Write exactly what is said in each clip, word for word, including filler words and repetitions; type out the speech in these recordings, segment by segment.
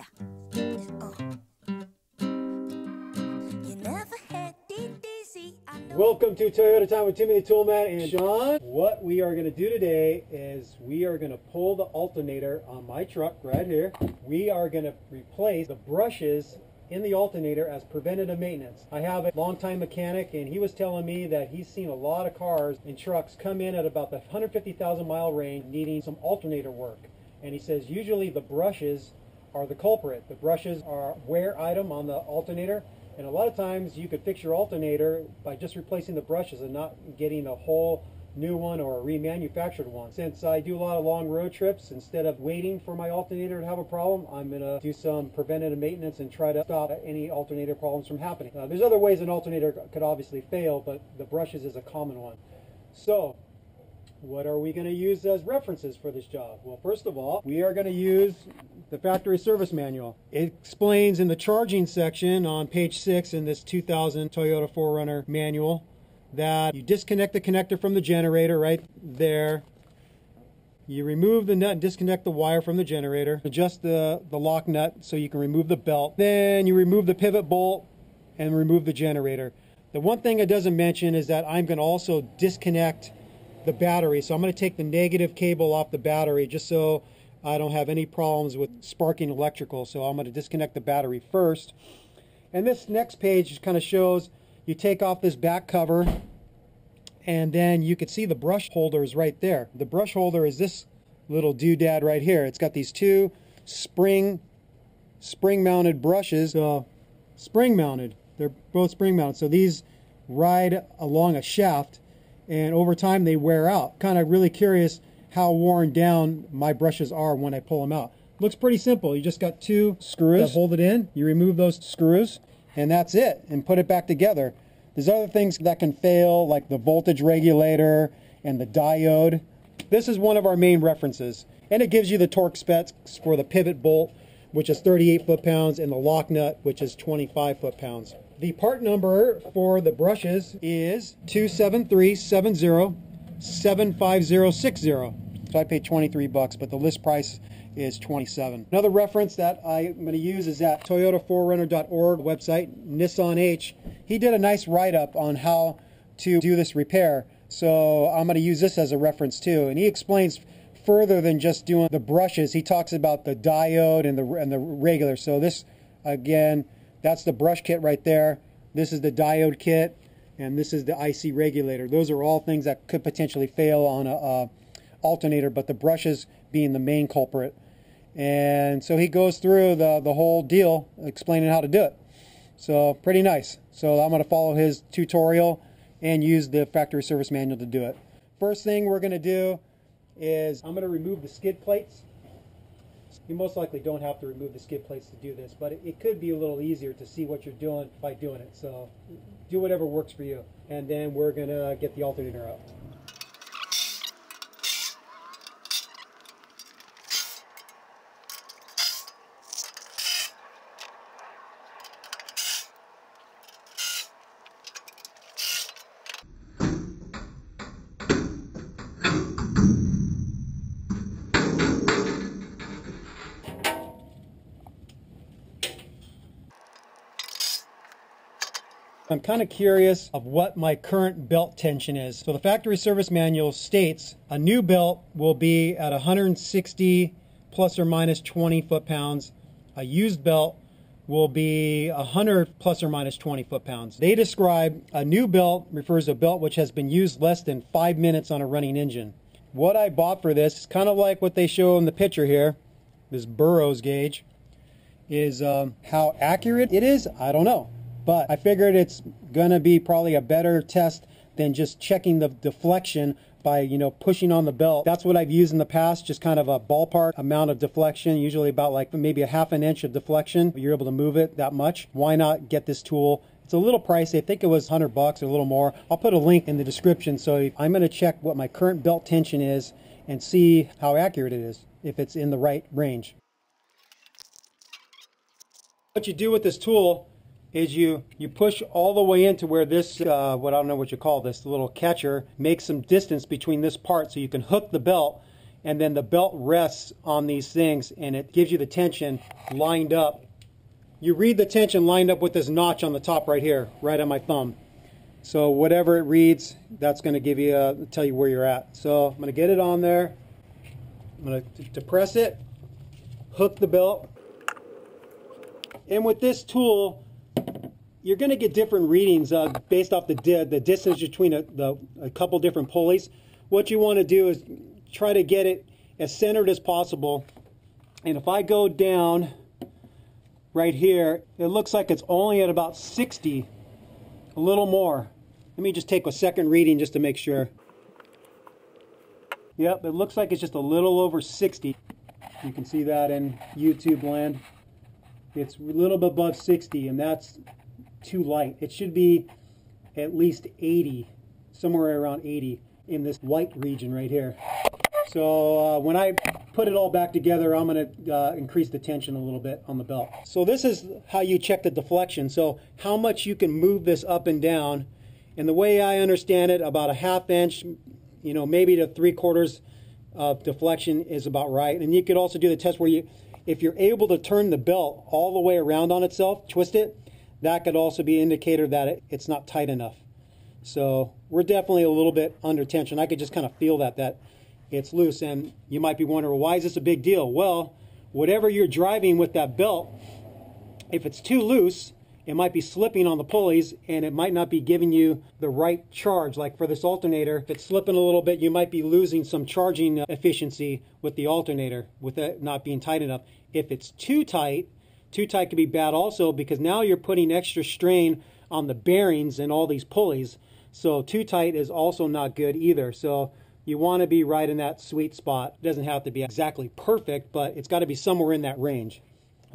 Yeah. Welcome to Toyota Time with Timmy the Toolman and Sean. What we are going to do today is we are going to pull the alternator on my truck right here. We are going to replace the brushes in the alternator as preventative maintenance. I have a longtime mechanic and he was telling me that he's seen a lot of cars and trucks come in at about the one hundred fifty thousand mile range needing some alternator work. And he says usually the brushes are the culprit. The brushes are a wear item on the alternator. And a lot of times you could fix your alternator by just replacing the brushes and not getting a whole new one or a remanufactured one. Since I do a lot of long road trips, instead of waiting for my alternator to have a problem, I'm going to do some preventative maintenance and try to stop any alternator problems from happening. Uh, there's other ways an alternator could obviously fail, but the brushes is a common one. So what are we going to use as references for this job? Well, first of all, we are going to use the factory service manual. It explains in the charging section on page six in this two thousand Toyota four runner manual that you disconnect the connector from the generator right there. You remove the nut and disconnect the wire from the generator. Adjust the, the lock nut so you can remove the belt. Then you remove the pivot bolt and remove the generator. The one thing it doesn't mention is that I'm going to also disconnect the battery. So I'm going to take the negative cable off the battery just so I don't have any problems with sparking electrical. So I'm going to disconnect the battery first. And this next page kind of shows you take off this back cover and then you can see the brush holder is right there. The brush holder is this little doodad right here. It's got these two spring spring mounted brushes. Uh, spring mounted. They're both spring mounted. So these ride along a shaft and over time they wear out. Kind of really curious how worn down my brushes are when I pull them out. Looks pretty simple. You just got two screws that hold it in. You remove those screws and that's it, and put it back together. There's other things that can fail, like the voltage regulator and the diode. This is one of our main references, and it gives you the torque specs for the pivot bolt, which is thirty-eight foot-pounds, and the lock nut, which is twenty-five foot-pounds. The part number for the brushes is two seven three seven zero seven five zero six zero. So I paid twenty-three bucks, but the list price is twenty-seven. Another reference that I'm going to use is that toyota four runner dot org website, Nissan H. He did a nice write-up on how to do this repair, so I'm going to use this as a reference too. And he explains further than just doing the brushes. He talks about the diode and the and the regulator. So this, again, that's the brush kit right there. This is the diode kit, and this is the I C regulator. Those are all things that could potentially fail on a, a alternator, but the brushes being the main culprit. And so he goes through the, the whole deal, explaining how to do it. So pretty nice. So I'm going to follow his tutorial and use the factory service manual to do it. First thing we're going to do is I'm going to remove the skid plates. You most likely don't have to remove the skid plates to do this, but it, it could be a little easier to see what you're doing by doing it. So do whatever works for you. And then we're going to get the alternator out. I'm kind of curious of what my current belt tension is. So the factory service manual states a new belt will be at one hundred sixty plus or minus twenty foot-pounds. A used belt will be one hundred plus or minus twenty foot-pounds. They describe a new belt refers to a belt which has been used less than five minutes on a running engine. What I bought for this is kind of like what they show in the picture here. This Burroughs gauge is um, how accurate it is, I don't know. But I figured it's going to be probably a better test than just checking the deflection by, you know, pushing on the belt. That's what I've used in the past, just kind of a ballpark amount of deflection, usually about like maybe a half an inch of deflection. You're able to move it that much. Why not get this tool? It's a little pricey. I think it was one hundred bucks or a little more. I'll put a link in the description. So I'm going to check what my current belt tension is and see how accurate it is, if it's in the right range. What you do with this tool is you, you push all the way into where this, uh, what I don't know what you call this, the little catcher, makes some distance between this part so you can hook the belt and then the belt rests on these things and it gives you the tension lined up. You read the tension lined up with this notch on the top right here, right on my thumb. So whatever it reads, that's going to give you a, tell you where you're at. So I'm going to get it on there. I'm going to depress it, hook the belt. And with this tool, you're going to get different readings uh, based off the di the distance between a, the, a couple different pulleys. What you want to do is try to get it as centered as possible. And if I go down right here, it looks like it's only at about sixty, a little more. Let me just take a second reading just to make sure. Yep, it looks like it's just a little over sixty. You can see that in YouTube land. It's a little bit above sixty, and that's too light. It should be at least eighty, somewhere around eighty in this white region right here. So uh, when I put it all back together, I'm going to uh, increase the tension a little bit on the belt. So this is how you check the deflection. So how much you can move this up and down. And the way I understand it, about a half inch, you know, maybe to three quarters of deflection is about right. And you could also do the test where you, if you're able to turn the belt all the way around on itself, twist it, that could also be an indicator that it, it's not tight enough. So we're definitely a little bit under tension. I could just kind of feel that, that it's loose. And you might be wondering, why is this a big deal? Well, whatever you're driving with that belt, if it's too loose, it might be slipping on the pulleys and it might not be giving you the right charge. Like for this alternator, if it's slipping a little bit, you might be losing some charging efficiency with the alternator, with it not being tight enough. If it's too tight, too tight can be bad also, because now you're putting extra strain on the bearings and all these pulleys. So too tight is also not good either. So you want to be right in that sweet spot. It doesn't have to be exactly perfect, but it's got to be somewhere in that range.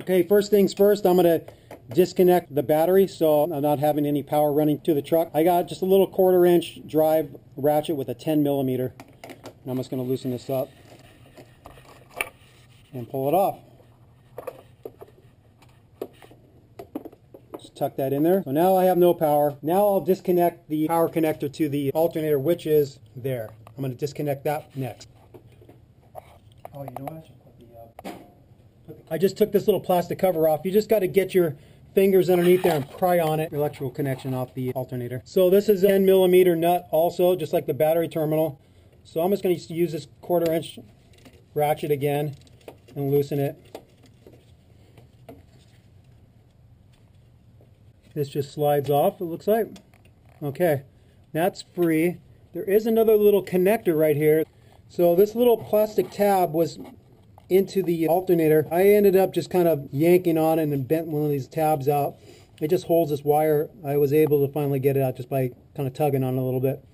Okay, first things first, I'm going to disconnect the battery so I'm not having any power running to the truck. I got just a little quarter inch drive ratchet with a ten millimeter. And I'm just going to loosen this up and pull it off. Tuck that in there. So now I have no power. Now I'll disconnect the power connector to the alternator, which is there. I'm going to disconnect that next. Oh, you know what? I should put the, uh, put the... I just took this little plastic cover off. You just got to get your fingers underneath there and pry on it. Electrical connection off the alternator. So this is a ten millimeter nut also, just like the battery terminal. So I'm just going to use this quarter inch ratchet again and loosen it. This just slides off, it looks like. Okay, that's free. There is another little connector right here. So this little plastic tab was into the alternator. I ended up just kind of yanking on it and bent one of these tabs out. It just holds this wire. I was able to finally get it out just by kind of tugging on it a little bit.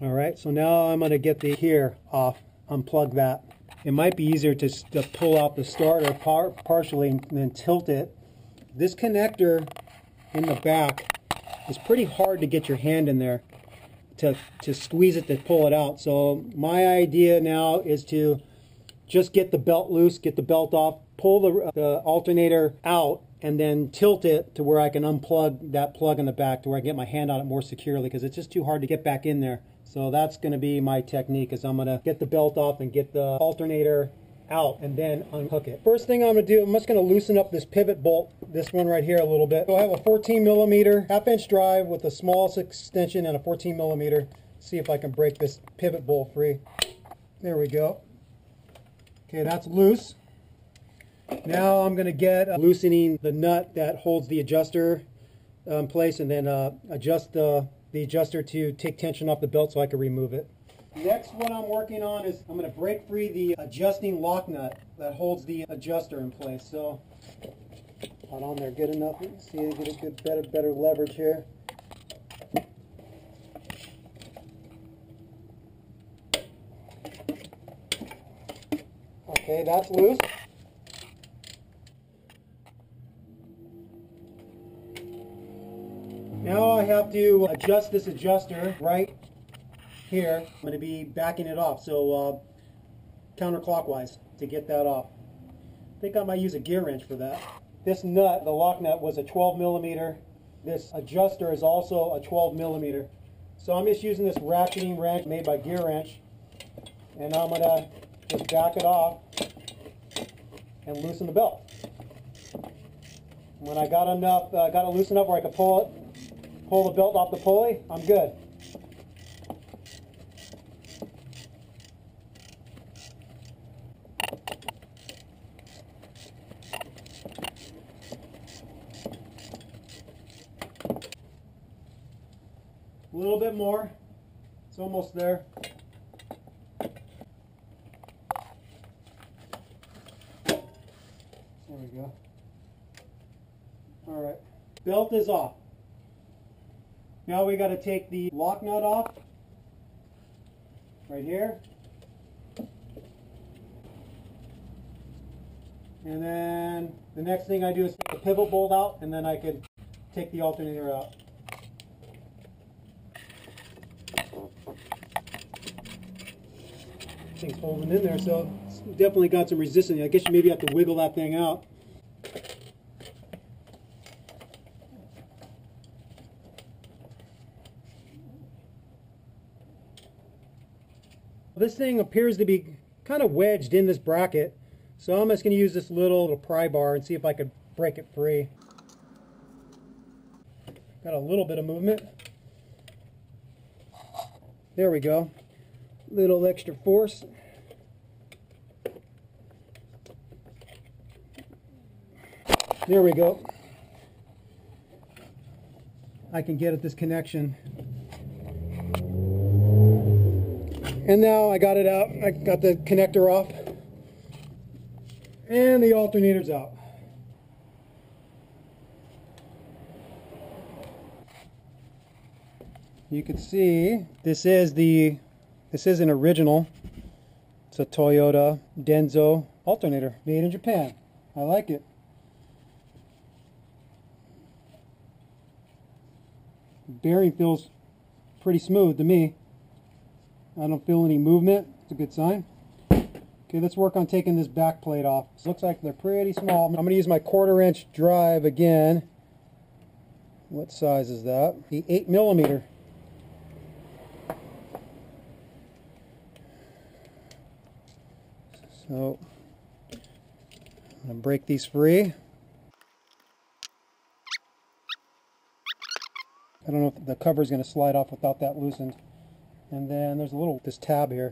All right, so now I'm gonna get the here off, unplug that. It might be easier to, to pull out the starter par partially and then tilt it. This connector in the back is pretty hard to get your hand in there to, to squeeze it to pull it out. So my idea now is to just get the belt loose, get the belt off, pull the, the alternator out, and then tilt it to where I can unplug that plug in the back to where I get my hand on it more securely, because it's just too hard to get back in there. So that's going to be my technique, is I'm going to get the belt off and get the alternator out and then unhook it. First thing I'm going to do, I'm just going to loosen up this pivot bolt, this one right here a little bit. So I have a fourteen millimeter half inch drive with a small extension and a fourteen millimeter. See if I can break this pivot bolt free. There we go. Okay, that's loose. Now I'm going to get uh, loosening the nut that holds the adjuster uh, in place, and then uh, adjust the, the adjuster to take tension off the belt so I can remove it. Next, what I'm working on is I'm going to break free the adjusting lock nut that holds the adjuster in place. So, not on there good enough. See, I get a good, better, better leverage here. Okay, that's loose. Now I have to adjust this adjuster right here. I'm going to be backing it off, so uh, counterclockwise to get that off. I think I might use a gear wrench for that. This nut, the lock nut, was a twelve millimeter. This adjuster is also a twelve millimeter. So I'm just using this ratcheting wrench made by GearWrench, and I'm going to just jack it off and loosen the belt. When I got enough, uh, got it loose enough where I could pull it, pull the belt off the pulley, I'm good. A little bit more. It's almost there. There we go. All right, belt is off. Now we got to take the lock nut off right here, and then the next thing I do is take the pivot bolt out, and then I could take the alternator out. Thing's holding in there, so it's definitely got some resistance. I guess you maybe have to wiggle that thing out. This thing appears to be kind of wedged in this bracket, so I'm just going to use this little, little pry bar and see if I could break it free. Got a little bit of movement. There we go. Little extra force. There we go. I can get at this connection. And now I got it out. I got the connector off. And the alternator's out. You can see this is the this is an original. It's a Toyota Denso alternator made in Japan. I like it. Bearing feels pretty smooth to me. I don't feel any movement. It's a good sign. Okay, let's work on taking this back plate off. So it looks like they're pretty small. I'm going to use my quarter inch drive again. What size is that? The eight millimeter. So I'm going to break these free. I don't know if the cover is going to slide off without that loosened. And then there's a little, this tab here.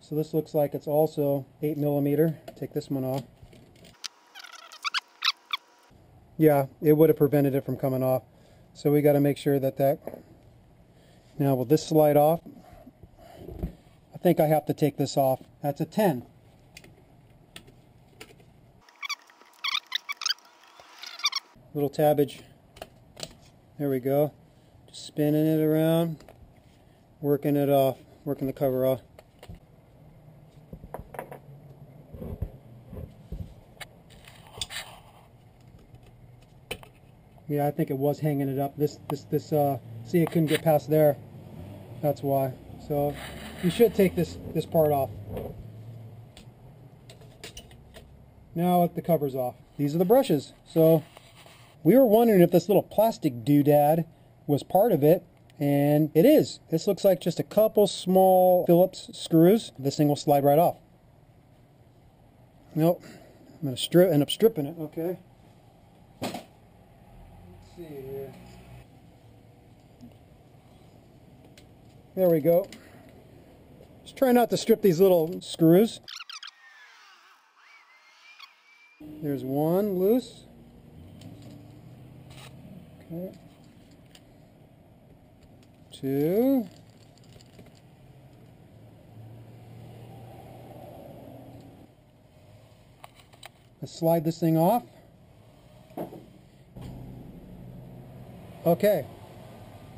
So this looks like it's also eight millimeter. Take this one off. Yeah, it would have prevented it from coming off. So we got to make sure that that, now will this slide off? I think I have to take this off. That's a ten. Little tabbage. There we go. Just spinning it around. Working it off, working the cover off. Yeah, I think it was hanging it up. This, this, this. Uh, see, it couldn't get past there. That's why. So you should take this, this part off. Now the cover's off. These are the brushes. So we were wondering if this little plastic doodad was part of it. And it is. This looks like just a couple small Phillips screws. This thing will slide right off. Nope. I'm going to strip, end up stripping it. Okay. Let's see here. There we go. Just try not to strip these little screws. There's one loose. Okay. Two. Let's slide this thing off. Okay.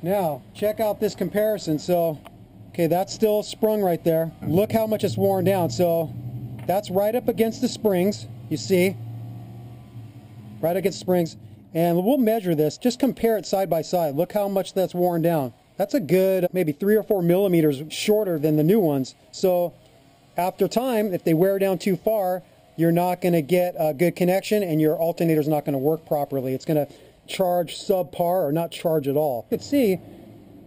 Now, check out this comparison. So, okay, that's still sprung right there. Look how much it's worn down. So, that's right up against the springs, you see? Right against the springs. And we'll measure this. Just compare it side by side. Look how much that's worn down. That's a good maybe three or four millimeters shorter than the new ones. So after time, if they wear down too far, you're not going to get a good connection and your alternator's not going to work properly. It's going to charge subpar or not charge at all. You can see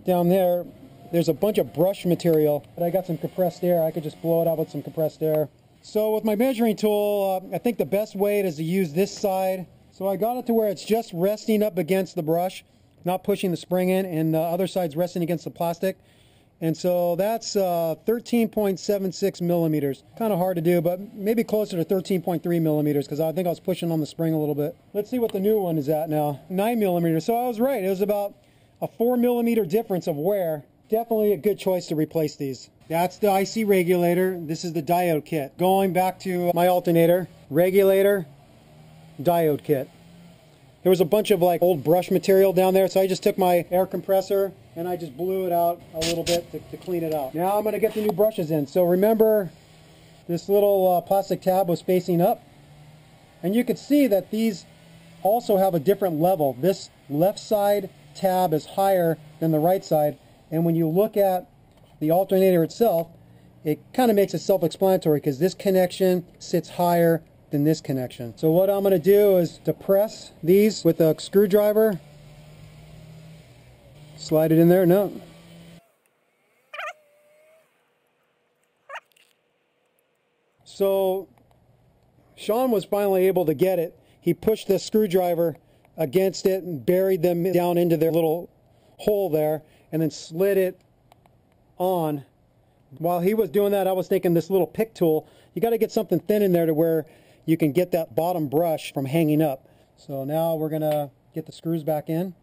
down there, There's a bunch of brush material, but I got some compressed air. I could just blow it out with some compressed air. So with my measuring tool, uh, I think the best way is to use this side. So I got it to where it's just resting up against the brush, not pushing the spring in, and the other side's resting against the plastic. And so that's uh, thirteen point seven six millimeters. Kind of hard to do, but maybe closer to thirteen point three millimeters, because I think I was pushing on the spring a little bit. Let's see what the new one is at now. Nine millimeters, so I was right. It was about a four millimeter difference of wear. Definitely a good choice to replace these. That's the I C regulator. This is the diode kit. Going back to my alternator, regulator, diode kit. There was a bunch of like old brush material down there, so I just took my air compressor and I just blew it out a little bit to, to clean it out. Now I'm going to get the new brushes in. So remember, this little uh, plastic tab was facing up, and you could see that these also have a different level. This left side tab is higher than the right side. And when you look at the alternator itself, it kind of makes it self-explanatory, because this connection sits higher than this connection. So what I'm going to do is to press these with a screwdriver. Slide it in there. No. So Sean was finally able to get it. He pushed the screwdriver against it and buried them down into their little hole there, and then slid it on. While he was doing that, I was thinking this little pick tool, you got to get something thin in there to where you can get that bottom brush from hanging up. So now we're gonna get the screws back in.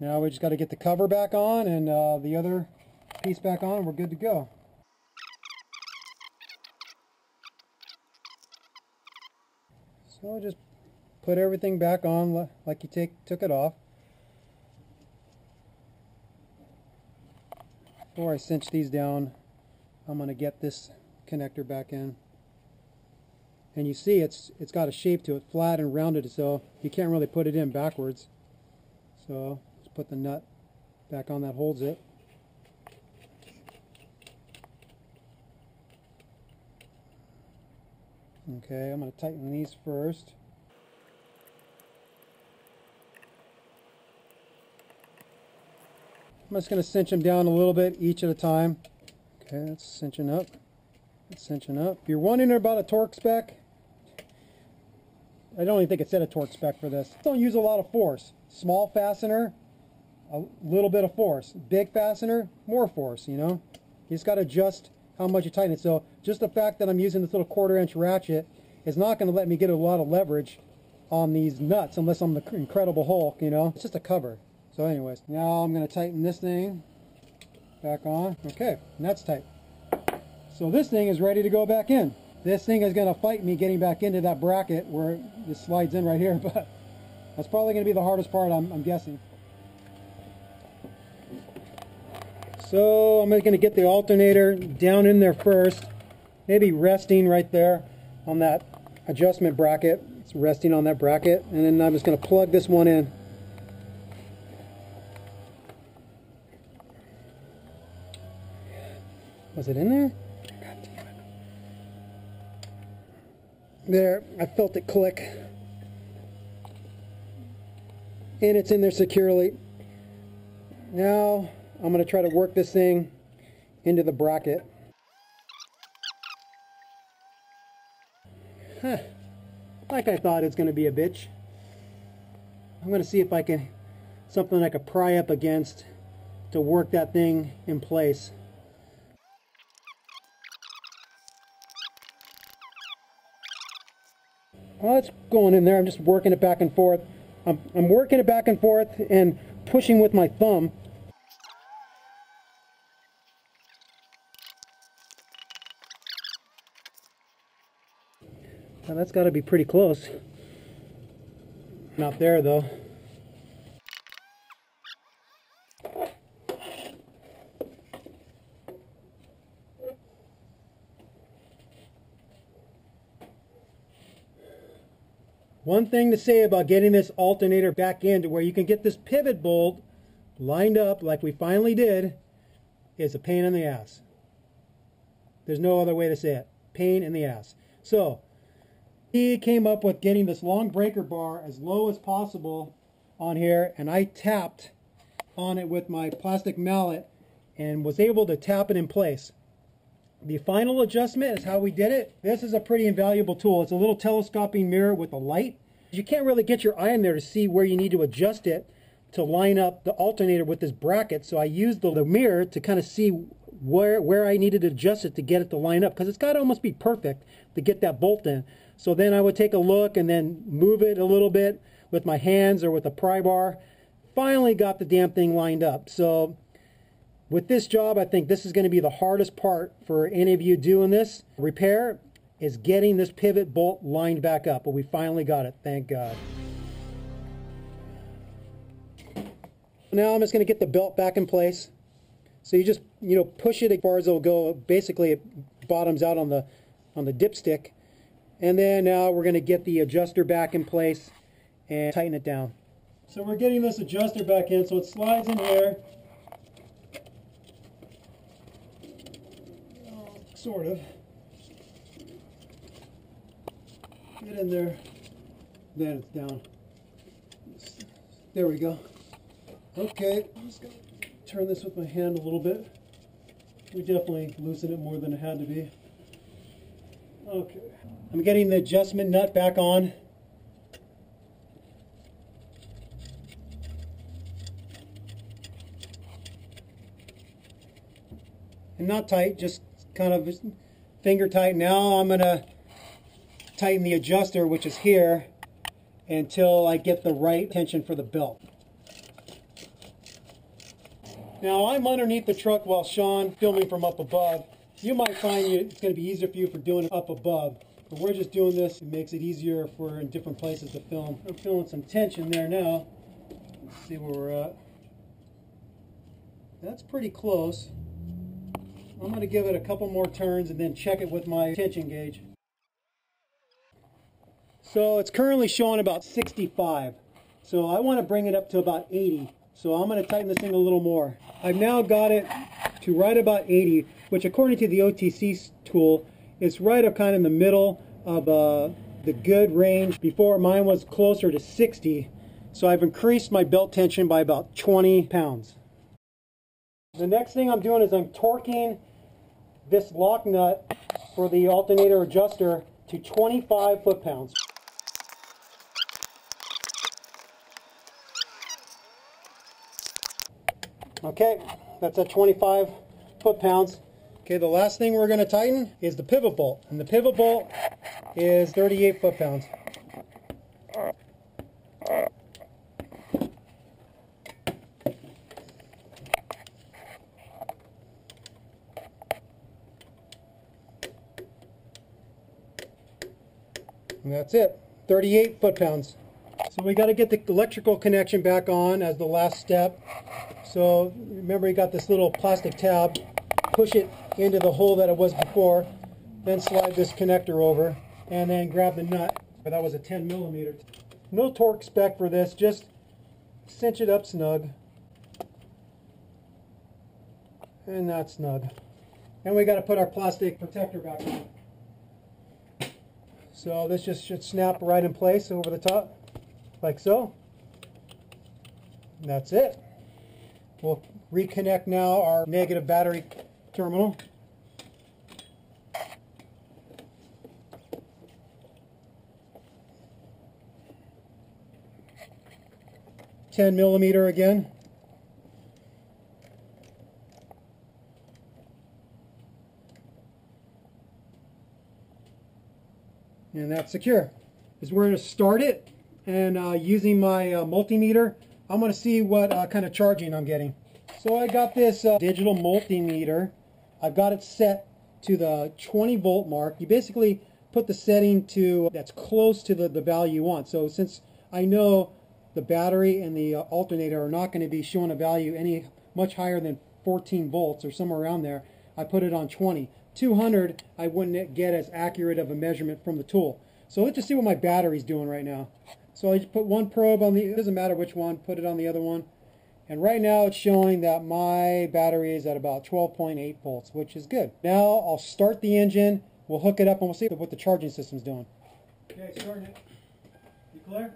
Now we just got to get the cover back on and uh, the other piece back on. We're good to go. So just put everything back on like you take, took it off. Before I cinch these down, I'm going to get this connector back in. And you see it's it's got a shape to it, flat and rounded, so you can't really put it in backwards. So just put the nut back on that holds it. Okay, I'm going to tighten these first. I'm just going to cinch them down a little bit, each at a time. Okay, that's cinching up. That's cinching up. If you're wondering about a torque spec, I don't even think it said a torque spec for this. Don't use a lot of force. Small fastener, a little bit of force. Big fastener, more force, you know. You just got to adjust how much you tighten it. So just the fact that I'm using this little quarter inch ratchet is not going to let me get a lot of leverage on these nuts unless I'm the Incredible Hulk, you know. It's just a cover. So anyways, now I'm going to tighten this thing back on. Okay, and that's tight. So this thing is ready to go back in. This thing is going to fight me getting back into that bracket where this slides in right here, but that's probably going to be the hardest part, I'm, I'm guessing. So I'm going to get the alternator down in there first, maybe resting right there on that adjustment bracket. It's resting on that bracket, and then I'm just going to plug this one in. Was it in there? God damn it. There, I felt it click. And it's in there securely. Now I'm going to try to work this thing into the bracket. Huh. Like I thought, it's going to be a bitch. I'm going to see if I can, something I could pry up against to work that thing in place. Well, it's going in there. I'm just working it back and forth. I'm, I'm working it back and forth and pushing with my thumb. Now that's got to be pretty close. Not there though. One thing to say about getting this alternator back in to where you can get this pivot bolt lined up like we finally did is a pain in the ass. There's no other way to say it. Pain in the ass. So He came up with getting this long breaker bar as low as possible on here, and I tapped on it with my plastic mallet and was able to tap it in place. The final adjustment is how we did it. This is a pretty invaluable tool. It's a little telescoping mirror with a light. You can't really get your eye in there to see where you need to adjust it to line up the alternator with this bracket, so I used the, the mirror to kind of see where where I needed to adjust it to get it to line up, because it's got to almost be perfect to get that bolt in. So then I would take a look and then move it a little bit with my hands or with a pry bar. Finally got the damn thing lined up. So with this job, I think this is going to be the hardest part for any of you doing this repair, is getting this pivot bolt lined back up. But we finally got it, thank God. Now I'm just going to get the belt back in place. So you just, you know, push it as far as it'll go. Basically, it bottoms out on the on the dipstick. And then now we're going to get the adjuster back in place and tighten it down. So we're getting this adjuster back in, so it slides in here. Sort of. Get in there. Then it's down. There we go. Okay, I'm just going to turn this with my hand a little bit. We definitely loosened it more than it had to be. Okay. I'm getting the adjustment nut back on. And not tight, just kind of finger tight. Now I'm going to tighten the adjuster, which is here, until I get the right tension for the belt. Now I'm underneath the truck while Sean filming from up above. You might find you, it's going to be easier for you for doing it up above, but we're just doing this. It makes it easier for in different places to film. I'm feeling some tension there now. Let's see where we're at. That's pretty close. I'm going to give it a couple more turns and then check it with my tension gauge. So it's currently showing about sixty-five. So I want to bring it up to about eighty. So I'm going to tighten this thing a little more. I've now got it to right about eighty, which according to the O T C tool, it's right up kind of in the middle of uh, the good range. Before, mine was closer to sixty. So I've increased my belt tension by about twenty pounds. The next thing I'm doing is I'm torquing this lock nut for the alternator adjuster to twenty-five foot-pounds. Okay, that's at twenty-five foot-pounds. Okay, the last thing we're going to tighten is the pivot bolt, and the pivot bolt is thirty-eight foot-pounds. And that's it, thirty-eight foot-pounds. So we got to get the electrical connection back on as the last step. So remember, you got this little plastic tab, push it into the hole that it was before, then slide this connector over, and then grab the nut. But that was a ten millimeter. No torque spec for this, just cinch it up snug. And that's snug. And we got to put our plastic protector back on. So this just should snap right in place over the top, like so. And that's it. We'll reconnect now our negative battery terminal. ten millimeter again. And that's secure. Is we're going to start it, and uh, using my uh, multimeter, I'm going to see what uh, kind of charging I'm getting. So I got this uh, digital multimeter. I've got it set to the twenty volt mark. You basically put the setting to that's close to the, the value you want. So since I know the battery and the uh, alternator are not going to be showing a value any much higher than fourteen volts or somewhere around there, I put it on twenty. two hundred, I wouldn't get as accurate of a measurement from the tool. So let's just see what my battery's doing right now. So I just put one probe on the, it doesn't matter which one, put it on the other one. And right now it's showing that my battery is at about twelve point eight volts, which is good. Now I'll start the engine, we'll hook it up, and we'll see what the charging system's doing. Okay, starting it. You clear?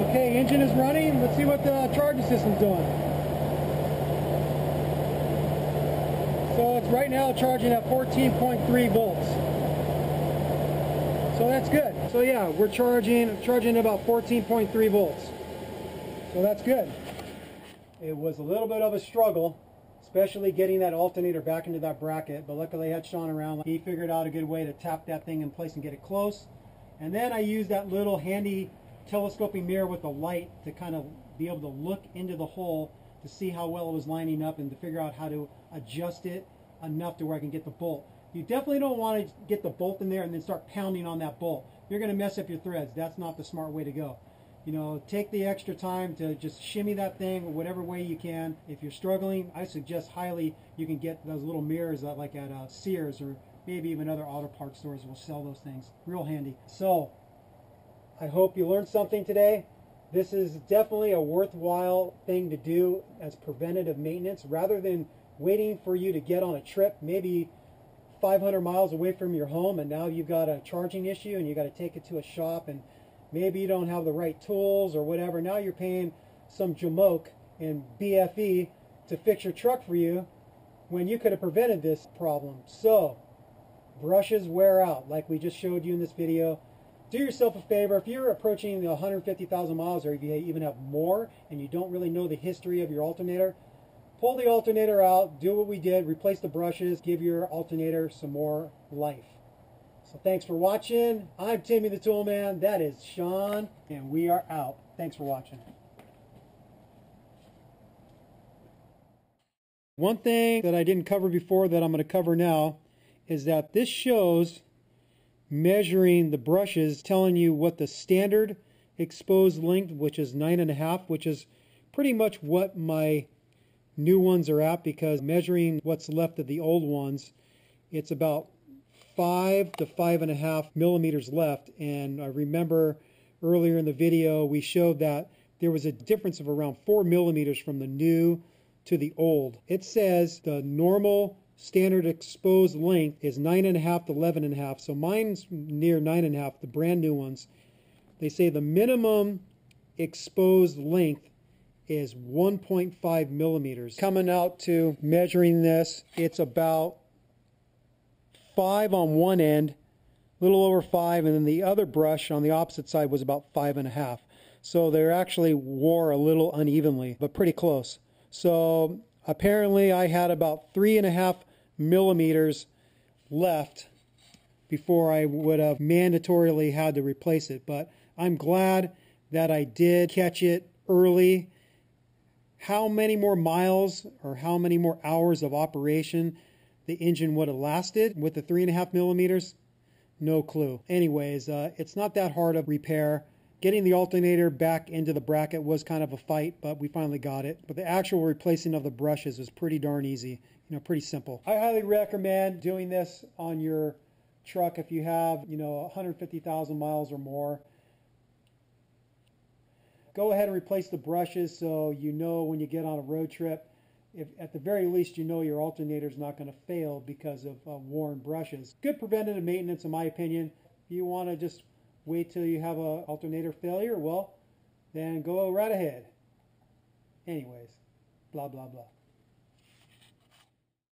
Okay, engine is running. Let's see what the charging system's doing. So it's right now charging at fourteen point three volts. So that's good. So yeah, we're charging charging about fourteen point three volts. So that's good. It was a little bit of a struggle, especially getting that alternator back into that bracket, but luckily I had Sean around. He figured out a good way to tap that thing in place and get it close. And then I used that little handy telescoping mirror with the light to kind of be able to look into the hole to see how well it was lining up and to figure out how to adjust it enough to where I can get the bolt. You definitely don't want to get the bolt in there and then start pounding on that bolt. You're going to mess up your threads. That's not the smart way to go. You know, take the extra time to just shimmy that thing whatever way you can. If you're struggling, I suggest highly you can get those little mirrors that like at uh, Sears or maybe even other auto parts stores will sell those things. Real handy. So I hope you learned something today. This is definitely a worthwhile thing to do as preventative maintenance rather than waiting for you to get on a trip maybe five hundred miles away from your home and now you've got a charging issue and you got to take it to a shop and maybe you don't have the right tools or whatever. Now you're paying some jamoke and B F E to fix your truck for you when you could have prevented this problem. So brushes wear out like we just showed you in this video. Do yourself a favor, if you're approaching one hundred fifty thousand miles or if you even have more and you don't really know the history of your alternator, pull the alternator out, do what we did, replace the brushes, give your alternator some more life. So thanks for watching. I'm Timmy the Toolman, that is Sean, and we are out. Thanks for watching. One thing that I didn't cover before that I'm going to cover now is that this shows measuring the brushes, telling you what the standard exposed length, which is nine and a half, which is pretty much what my new ones are at, because measuring what's left of the old ones, it's about five to five and a half millimeters left. And I remember earlier in the video we showed that there was a difference of around four millimeters from the new to the old. It says the normal standard exposed length is nine and a half to eleven and a half, so mine's near nine and a half, the brand new ones. They say the minimum exposed length is one point five millimeters. Coming out to measuring this, it's about five on one end, a little over five, and then the other brush on the opposite side was about five and a half. So they actually wore a little unevenly, but pretty close. So apparently I had about three and a half millimeters left before I would have mandatorily had to replace it, but I'm glad that I did catch it early. How many more miles or how many more hours of operation the engine would have lasted with the three and a half millimeters? No clue. Anyways, uh, it's not that hard of repair. Getting the alternator back into the bracket was kind of a fight, but we finally got it. But the actual replacing of the brushes was pretty darn easy, you know, pretty simple. I highly recommend doing this on your truck if you have, you know, one hundred fifty thousand miles or more. Go ahead and replace the brushes so you know when you get on a road trip, if at the very least you know your alternator is not going to fail because of uh, worn brushes. Good preventative maintenance in my opinion. If you want to just wait till you have an alternator failure, well, then go right ahead. Anyways, blah, blah, blah.